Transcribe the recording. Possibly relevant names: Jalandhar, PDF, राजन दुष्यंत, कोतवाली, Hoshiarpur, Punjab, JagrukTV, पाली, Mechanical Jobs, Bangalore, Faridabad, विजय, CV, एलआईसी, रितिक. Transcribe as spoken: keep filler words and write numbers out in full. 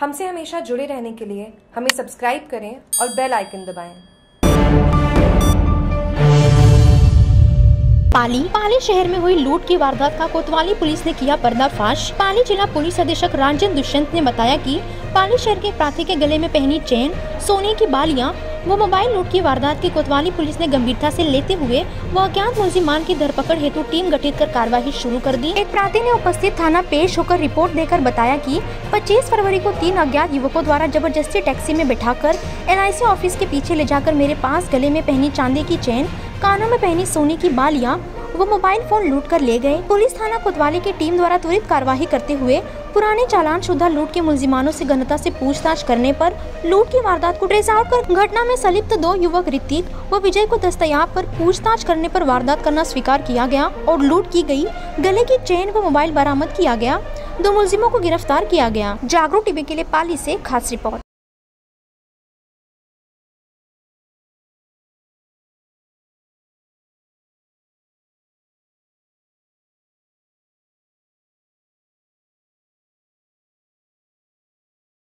हमसे हमेशा जुड़े रहने के लिए हमें सब्सक्राइब करें और बेल आइकन दबाएं। पाली पाली शहर में हुई लूट की वारदात का कोतवाली पुलिस ने किया पर्दाफाश। पाली जिला पुलिस अधीक्षक राजन दुष्यंत ने बताया कि पाली शहर के प्रार्थी के गले में पहनी चेन, सोने की बालियां वो मोबाइल लूट की वारदात की कोतवाली पुलिस ने गंभीरता से लेते हुए वो अज्ञात मुलजिमान की धरपकड़ हेतु टीम गठित कर कार्रवाई शुरू कर दी। एक प्रार्थी ने उपस्थित थाना पेश होकर रिपोर्ट देकर बताया कि पच्चीस फरवरी को तीन अज्ञात युवकों द्वारा जबरदस्ती टैक्सी में बिठाकर एल आई सी ऑफिस के पीछे ले जाकर मेरे पास गले में पहनी चांदी की चेन, कानों में पहनी सोने की बालियां वो मोबाइल फोन लूट कर ले गए। पुलिस थाना कोतवाली की टीम द्वारा त्वरित कार्यवाही करते हुए पुराने चालान शुदा लूट के मुलजिमानों से घनता से पूछताछ करने पर लूट की वारदात को ट्रेस आउट कर घटना में संलिप्त दो युवक रितिक व विजय को दस्तयाब कर पूछताछ करने पर वारदात करना स्वीकार किया गया और लूट की गई गले की चेन व मोबाइल बरामद किया गया। दो मुलजिमों को गिरफ्तार किया गया। जागरूक टीवी के लिए पाली से खास रिपोर्ट।